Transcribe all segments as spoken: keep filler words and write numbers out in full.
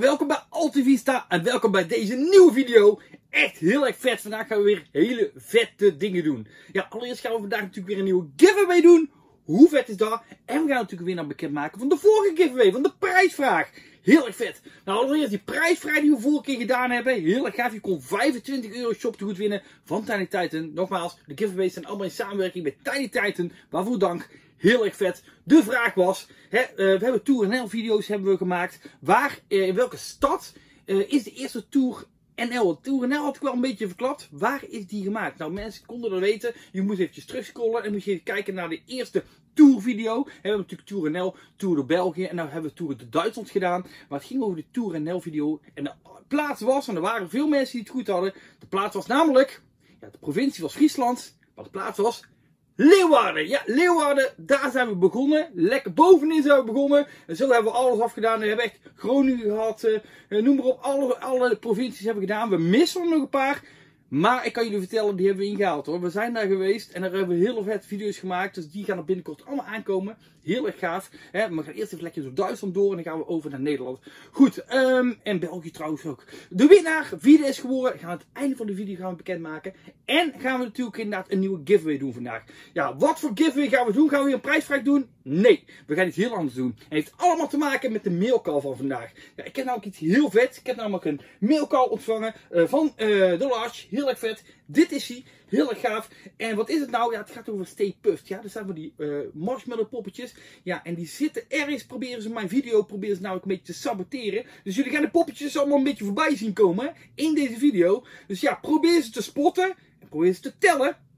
welkom bij Altevista en welkom bij deze nieuwe video. Echt heel erg vet, vandaag gaan we weer hele vette dingen doen. Ja, allereerst gaan we vandaag natuurlijk weer een nieuwe giveaway doen. Hoe vet is dat? En we gaan natuurlijk weer naar bekendmaken van de vorige giveaway, van de prijsvraag. Heel erg vet. Nou, allereerst die prijsvraag die we vorige keer gedaan hebben. Heel erg gaaf. Je kon vijfentwintig euro shoptegoed winnen van Tiny Titan. Nogmaals, de giveaways zijn allemaal in samenwerking met Tiny Titan. Waarvoor dank. Heel erg vet. De vraag was, hè, uh, we hebben TourNL video's hebben we gemaakt. Waar, uh, in welke stad uh, is de eerste TourNL? TourNL had ik wel een beetje verklapt. Waar is die gemaakt? Nou, mensen konden dat weten. Je moet eventjes terugscrollen en moet je even kijken naar de eerste Tour video. We hebben natuurlijk TourNL, Tour de België en nu hebben we Tour de Duitsland gedaan. Maar het ging over de TourNL video en de plaats was, en er waren veel mensen die het goed hadden. De plaats was namelijk, ja, de provincie was Friesland, maar de plaats was Leeuwarden. Ja, Leeuwarden, daar zijn we begonnen. Lekker bovenin zijn we begonnen. En zo hebben we alles afgedaan. We hebben echt Groningen gehad, eh, noem maar op, alle, alle provincies hebben we gedaan. We missen er nog een paar. Maar ik kan jullie vertellen, die hebben we ingehaald hoor. We zijn daar geweest en daar hebben we heel vet video's gemaakt. Dus die gaan er binnenkort allemaal aankomen. Heel erg gaaf. Hè? Maar we gaan eerst even lekker door Duitsland door en dan gaan we over naar Nederland. Goed, um, en België trouwens ook. De winnaar, wie er is geworden, gaan we aan het einde van de video gaan we bekendmaken. En gaan we natuurlijk inderdaad een nieuwe giveaway doen vandaag. Ja, wat voor giveaway gaan we doen? Gaan we weer een prijsvraag doen? Nee, we gaan iets heel anders doen. En het heeft allemaal te maken met de mailcall van vandaag. Ja, ik heb namelijk iets heel vet. Ik heb namelijk een mailcall ontvangen uh, van uh, de Large. Heel erg vet. Dit is hij. Heel erg gaaf. En wat is het nou? Ja, het gaat over Stay Puft. Ja, er zijn van die uh, marshmallow poppetjes. Ja, en die zitten ergens. Proberen ze mijn video, proberen ze nou ook een beetje te saboteren. Dus jullie gaan de poppetjes allemaal een beetje voorbij zien komen in deze video. Dus ja, probeer ze te spotten. En probeer ze te tellen.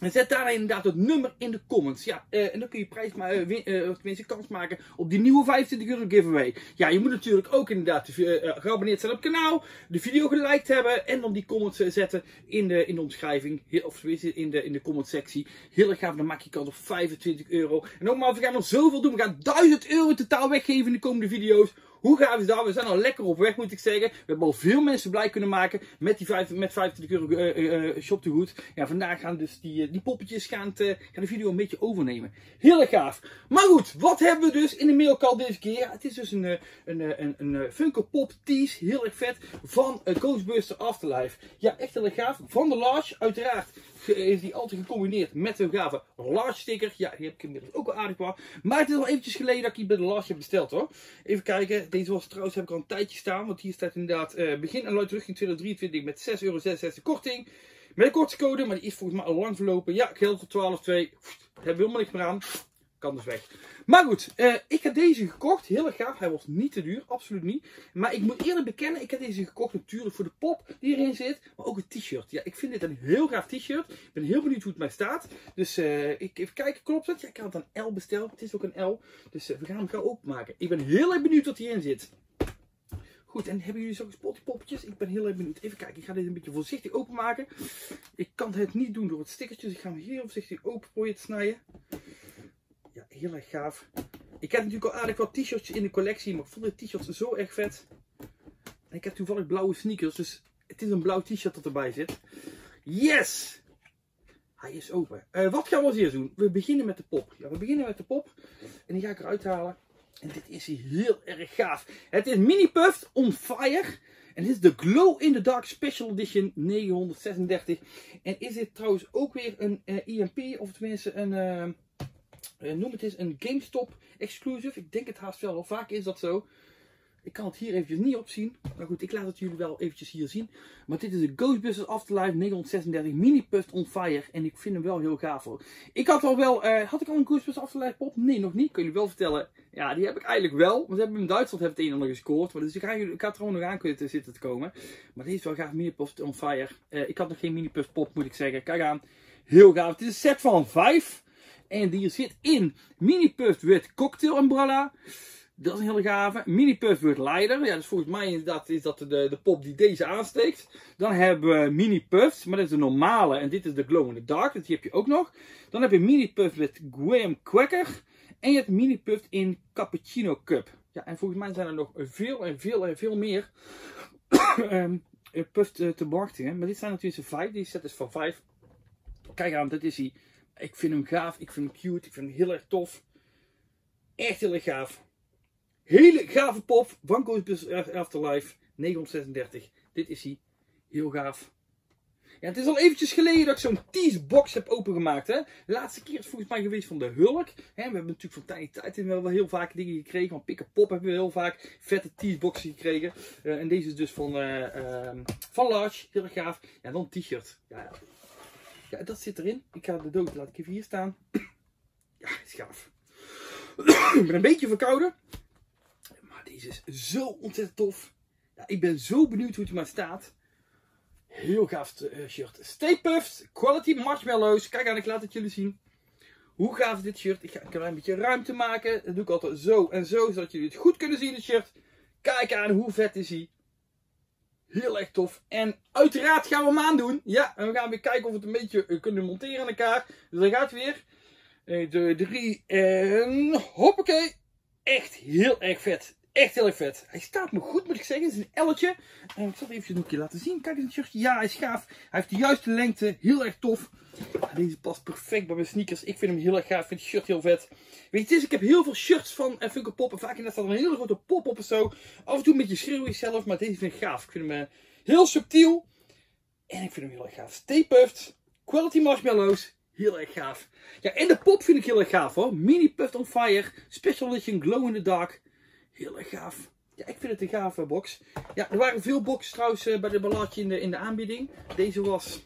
En zet daar inderdaad het nummer in de comments. Ja, uh, en dan kun je prijs maar, uh, win, uh, tenminste kans maken op die nieuwe vijfentwintig euro giveaway. Ja, je moet natuurlijk ook inderdaad uh, uh, geabonneerd zijn op het kanaal. De video geliked hebben. En dan die comments uh, zetten in de, in de omschrijving. Heel, of in de, in de comment sectie. Heel erg gaaf, dan maak je kans op vijfentwintig euro. En nogmaals, we gaan nog zoveel doen. We gaan duizend euro totaal weggeven in de komende video's. Hoe gaaf is dat? We zijn al lekker op weg, moet ik zeggen. We hebben al veel mensen blij kunnen maken met die vijfentwintig euro uh, uh, shoptegoed. Ja, vandaag gaan dus die, die poppetjes gaan, het, uh, gaan de video een beetje overnemen. Heel erg gaaf. Maar goed, wat hebben we dus in de mailcall deze keer? Ja, het is dus een, een, een, een Funko Pop tease, heel erg vet, van uh, Coach Buster Afterlife. Ja, echt heel erg gaaf. Van de Large, uiteraard. Is die altijd gecombineerd met een gave Large sticker. Ja, die heb ik inmiddels ook al aardig qua. Maar het is al eventjes geleden dat ik die bij de Large heb besteld hoor. Even kijken. Deze was trouwens, heb ik al een tijdje staan. Want hier staat inderdaad uh, begin en luid terug in tweeduizend drieëntwintig met zes euro zesenzestig korting. Met een kortingscode, maar die is volgens mij al lang verlopen. Ja, geld voor twaalf euro twee. Daar hebben we helemaal niks meer aan. Kan dus weg. Maar goed, uh, ik heb deze gekocht. Heel erg gaaf. Hij was niet te duur. Absoluut niet. Maar ik moet eerlijk bekennen, ik heb deze gekocht natuurlijk voor de pop die erin zit. Maar ook het t-shirt. Ja, ik vind dit een heel gaaf t-shirt. Ik ben heel benieuwd hoe het mij staat. Dus uh, ik, even kijken, klopt dat? Ja, ik had een L besteld. Het is ook een L. Dus uh, we gaan hem gauw openmaken. Ik ben heel erg benieuwd wat hierin zit. Goed, en hebben jullie zo gespot die poppetjes? Ik ben heel erg benieuwd. Even kijken, ik ga dit een beetje voorzichtig openmaken. Ik kan het niet doen door het stickertje. Dus ik ga hem heel voorzichtig open proberen te snijden. Ja, heel erg gaaf. Ik heb natuurlijk al aardig wat t-shirts in de collectie, maar ik vond de t-shirts zo erg vet. En ik heb toevallig blauwe sneakers, dus het is een blauw t-shirt dat erbij zit. Yes! Hij is open. Uh, wat gaan we als eerst doen? We beginnen met de pop. Ja, we beginnen met de pop. En die ga ik eruit halen. En dit is heel erg gaaf. Het is Mini Puft on Fire. En dit is de Glow in the Dark Special Edition negenhonderdzesendertig. En is dit trouwens ook weer een uh, E M P, of tenminste een... Uh, Uh, noem het eens een GameStop exclusive. Ik denk het haast wel. Al vaak is dat zo. Ik kan het hier eventjes niet op zien. Maar goed, ik laat het jullie wel eventjes hier zien. Maar dit is de Ghostbusters Afterlife negenhonderdzesendertig Mini Puft on Fire. En ik vind hem wel heel gaaf hoor. Ik had al wel... Uh, had ik al een Ghostbusters Afterlife pop? Nee, nog niet. Kun je wel vertellen. Ja, die heb ik eigenlijk wel. Want we hebben in Duitsland hebben het een en ander gescoord. Maar dus ik ga, ik ga er gewoon nog aan kunnen zitten te komen. Maar deze is wel gaaf. Mini Puft on Fire. Uh, ik had nog geen Mini Puft pop, moet ik zeggen. Kijk aan. Heel gaaf. Het is een set van vijf. En die zit in Mini Puft with Cocktail Umbrella. Dat is een hele gave. Mini Puft with Lighter. Ja, dus volgens mij inderdaad is dat de, de pop die deze aansteekt. Dan hebben we Mini Puft. Maar dat is de normale. En dit is de Glow in the Dark. Dat die heb je ook nog. Dan heb je Mini Puft with Graham Cracker. En je hebt Mini Puft in Cappuccino Cup. Ja, en volgens mij zijn er nog veel en veel en veel meer um, Puft te bewachten. Maar dit zijn natuurlijk de vijf. Die set is van vijf. Kijk aan, dat is hij. Ik vind hem gaaf, ik vind hem cute, ik vind hem heel erg tof. Echt heel erg gaaf. Hele gave pop van Ghostbusters Afterlife negenhonderdzesendertig. Dit is hij. Heel gaaf. Ja, het is al eventjes geleden dat ik zo'n tease box heb opengemaakt. Hè? De laatste keer is volgens mij geweest van de Hulk. Hè? We hebben natuurlijk van Tiny Titan wel heel vaak dingen gekregen. Van Pick and Pop hebben we heel vaak vette teaseboxen gekregen. Uh, en deze is dus van, uh, uh, van Large. Heel erg gaaf. Ja, dan een t-shirt. Ja. Ja, dat zit erin. Ik ga de dood. Laat ik even hier staan. Ja, is gaaf. Ik ben een beetje verkouden. Maar deze is zo ontzettend tof. Ja, ik ben zo benieuwd hoe het maar staat. Heel gaaf shirt. Stay Puft, quality marshmallows. Kijk aan, ik laat het jullie zien. Hoe gaaf is dit shirt? Ik ga er een beetje ruimte maken. Dat doe ik altijd zo en zo, zodat jullie het goed kunnen zien, het shirt. Kijk aan, hoe vet is hij. Heel erg tof. En uiteraard gaan we hem aandoen. Ja, en we gaan weer kijken of we het een beetje kunnen monteren aan elkaar. Dus daar gaat weer. De drie en hoppakee. Echt heel erg vet. Echt heel erg vet. Hij staat me goed, moet ik zeggen. Het is een L'tje. En ik zal het even een keer laten zien. Kijk eens het shirtje. Ja, hij is gaaf. Hij heeft de juiste lengte. Heel erg tof. Deze past perfect bij mijn sneakers. Ik vind hem heel erg gaaf. Ik vind het shirt heel vet. Weet je, het is, ik heb heel veel shirts van uh, Funko Pop. En vaak in daar staat een hele grote pop op of zo. Af en toe een beetje schreeuwig zelf. Maar deze vind ik gaaf. Ik vind hem uh, heel subtiel. En ik vind hem heel erg gaaf. Stay Puft. Quality marshmallows. Heel erg gaaf. Ja, en de pop vind ik heel erg gaaf hoor. Mini Puft on Fire. Special Edition Glow in the Dark. Heel erg gaaf. Ja, ik vind het een gave box. Ja, er waren veel boxen trouwens bij de balladje in de, in de aanbieding. Deze was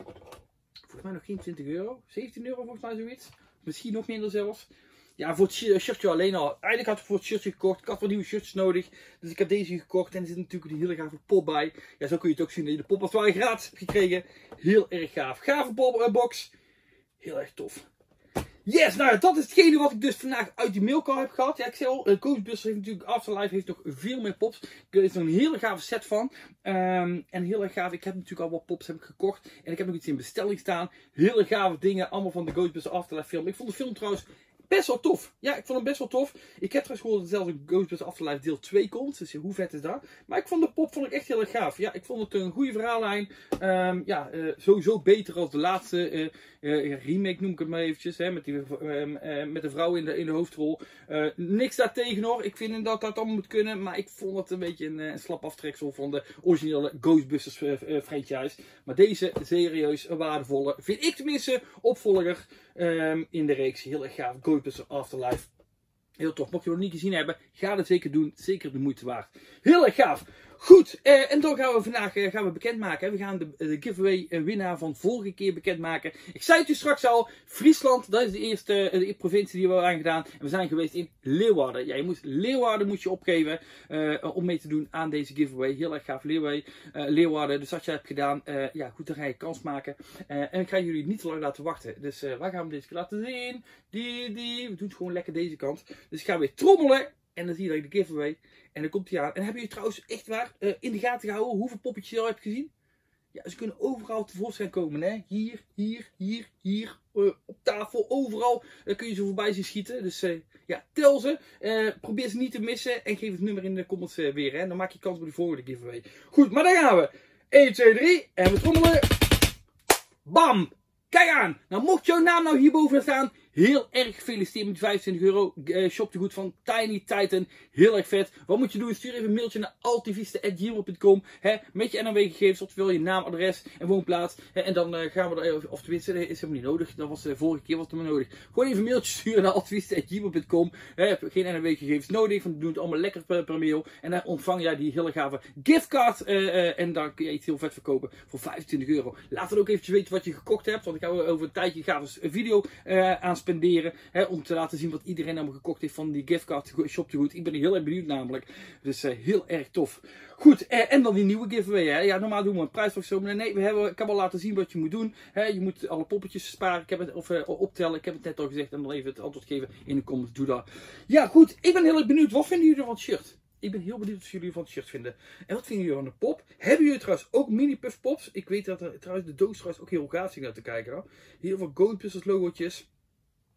volgens mij nog geen twintig euro. zeventien euro volgens mij zoiets. Misschien nog minder zelfs. Ja, voor het shirtje alleen al. Eigenlijk had ik voor het shirtje gekocht. Ik had wel nieuwe shirtjes nodig. Dus ik heb deze gekocht. En er zit natuurlijk een hele gave pop bij. Ja, zo kun je het ook zien dat je de pop als het ware gratis hebt gekregen. Heel erg gaaf. Gave pop, uh, box. Heel erg tof. Yes, nou dat is hetgene wat ik dus vandaag uit die mailkar heb gehad. Ja, ik zei al, Ghostbusters heeft natuurlijk, Afterlife heeft nog veel meer pops. Er is er een hele gave set van. Um, en heel erg gaaf, ik heb natuurlijk al wat pops heb ik gekocht. En ik heb nog iets in bestelling staan. Hele gave dingen, allemaal van de Ghostbusters Afterlife film. Ik vond de film trouwens best wel tof. Ja, ik vond hem best wel tof. Ik heb trouwens gehoord dat zelfs een Ghostbusters Afterlife deel twee komt. Dus hoe vet is dat? Maar ik vond de pop vond ik echt heel erg gaaf. Ja, ik vond het een goede verhaallijn. Um, ja, uh, sowieso beter als de laatste uh, uh, remake noem ik het maar eventjes. Hè, met, die, uh, uh, met de vrouw in de, in de hoofdrol. Uh, niks daartegen hoor. Ik vind dat dat allemaal moet kunnen. Maar ik vond het een beetje een, een slap aftreksel van de originele Ghostbusters uh, uh, franchise. Maar deze serieus een waardevolle, vind ik tenminste, opvolger um, in de reeks. Heel erg gaaf. Ghostbusters Afterlife. Heel tof. Mocht je het nog niet gezien hebben, ga dat zeker doen. Zeker de moeite waard. Heel erg gaaf. Goed, eh, en dan gaan we vandaag eh, gaan we bekendmaken. Hè. We gaan de, de giveaway winnaar van vorige keer bekendmaken. Ik zei het u straks al, Friesland, dat is de eerste de provincie die we hebben aangedaan. En we zijn geweest in Leeuwarden. Ja, je moet, Leeuwarden moet je opgeven eh, om mee te doen aan deze giveaway. Heel erg gaaf Leeuwarden. Eh, Leeuwarden. Dus als je dat hebt gedaan, eh, ja goed, dan ga je kans maken. Eh, en ik ga jullie niet te lang laten wachten. Dus eh, waar gaan we deze keer laten zien? Die, die. We doen het gewoon lekker deze kant. Dus ik ga weer trommelen. En dan zie je dat ik de giveaway. En dan komt hij aan. En hebben jullie trouwens echt waar uh, in de gaten gehouden hoeveel poppetjes je al hebt gezien? Ja, ze kunnen overal tevoorschijn komen. Hè? Hier, hier, hier, hier. Uh, op tafel, overal uh, kun je ze voorbij zien schieten. Dus uh, ja, tel ze. Uh, probeer ze niet te missen. En geef het nummer in de comments uh, weer. Hè? Dan maak je kans op de volgende giveaway. Goed, maar daar gaan we. één, twee, drie. En we trommelen. Bam! Kijk aan! Nou, mocht jouw naam nou hierboven staan, heel erg gefeliciteerd met vijfentwintig euro. Uh, shop te goed van Tiny Titan. Heel erg vet. Wat moet je doen? Stuur even een mailtje naar altevista apenstaartje gmail punt com met je N R W-gegevens, oftewel je naam, adres en woonplaats. Hè, en dan uh, gaan we er, of tenminste, dat is helemaal niet nodig. Dat was de vorige keer, was het maar nodig. Gewoon even een mailtje sturen naar altevista apenstaartje gmail punt com. Geen N R W-gegevens nodig, want we doen het allemaal lekker per, per mail. En dan ontvang jij die hele gave giftcard. Uh, uh, en dan kun je iets heel vet verkopen voor vijfentwintig euro. Laat dan ook eventjes weten wat je gekocht hebt, want ik ga over een tijdje gaaf een video uh, aanspreken. Spenderen, hè, om te laten zien wat iedereen allemaal gekocht heeft van die giftcard shop te goed. Ik ben er heel erg benieuwd namelijk. Dus uh, heel erg tof. Goed, uh, en dan die nieuwe giveaway. Hè. Ja, normaal doen we een prijs of zo. Maar nee, we hebben, ik kan wel laten zien wat je moet doen. Hè. Je moet alle poppetjes sparen. Ik heb het, of uh, optellen. Ik heb het net al gezegd. En dan even het antwoord geven in de comments. Doe dat. Ja, goed. Ik ben heel erg benieuwd. Wat vinden jullie van het shirt? Ik ben heel benieuwd wat jullie van het shirt vinden. En wat vinden jullie van de pop? Hebben jullie trouwens ook mini puff pops? Ik weet dat er trouwens de doos trouwens ook heel gaaf zit naar te kijken. Hoor. Heel veel Ghostbusters logootjes.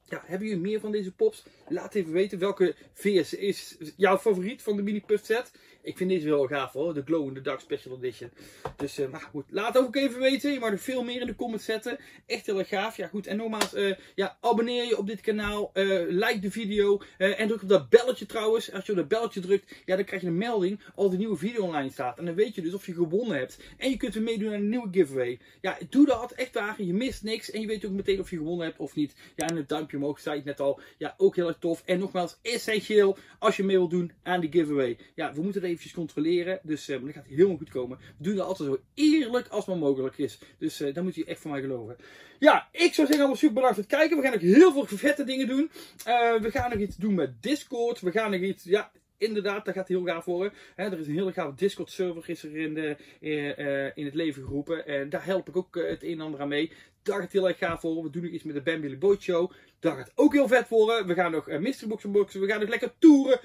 Ja, hebben jullie meer van deze pops? Laat even weten welke V S is jouw favoriet van de mini puff set. Ik vind dit wel gaaf hoor, de Glow in the Dark Special Edition. Dus uh, maar goed, laat ook even weten. Je mag er veel meer in de comments zetten. Echt heel erg gaaf. Ja goed, en nogmaals, uh, ja, abonneer je op dit kanaal. Uh, like de video. Uh, en druk op dat belletje trouwens. Als je op dat belletje drukt, ja, dan krijg je een melding als de nieuwe video online staat. En dan weet je dus of je gewonnen hebt. En je kunt weer meedoen aan een nieuwe giveaway. Ja, doe dat. Echt waar. Je mist niks. En je weet ook meteen of je gewonnen hebt of niet. Ja, en het duimpje omhoog zei ik net al. Ja, ook heel erg tof. En nogmaals, essentieel als je mee wilt doen aan die giveaway. Ja, we moeten het eventjes controleren. Dus uh, dat gaat helemaal goed komen. We doen dat altijd zo eerlijk als maar mogelijk is. Dus uh, daar moet je echt van mij geloven. Ja, ik zou zeggen allemaal super bedankt voor het kijken. We gaan ook heel veel vette dingen doen. Uh, we gaan nog iets doen met Discord. We gaan nog iets... Ja, inderdaad, daar gaat heel gaaf worden. He, er is een hele gaaf Discord server is er in, de, in, uh, in het leven geroepen. En daar help ik ook uh, het een en ander aan mee. Daar gaat heel erg gaaf worden. We doen nog iets met de Bambi Boy Show. Daar gaat ook heel vet worden. We gaan nog uh, mystery boxen boxen. We gaan nog lekker toeren.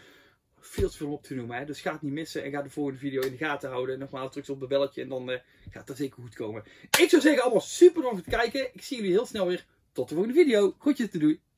Veel te veel op te noemen. Hè? Dus ga het niet missen. En ga de volgende video in de gaten houden. Nogmaals, druk op het belletje. En dan uh, gaat dat zeker goed komen. Ik zou zeggen allemaal super bedankt voor het kijken. Ik zie jullie heel snel weer. Tot de volgende video. Groetjes te doen.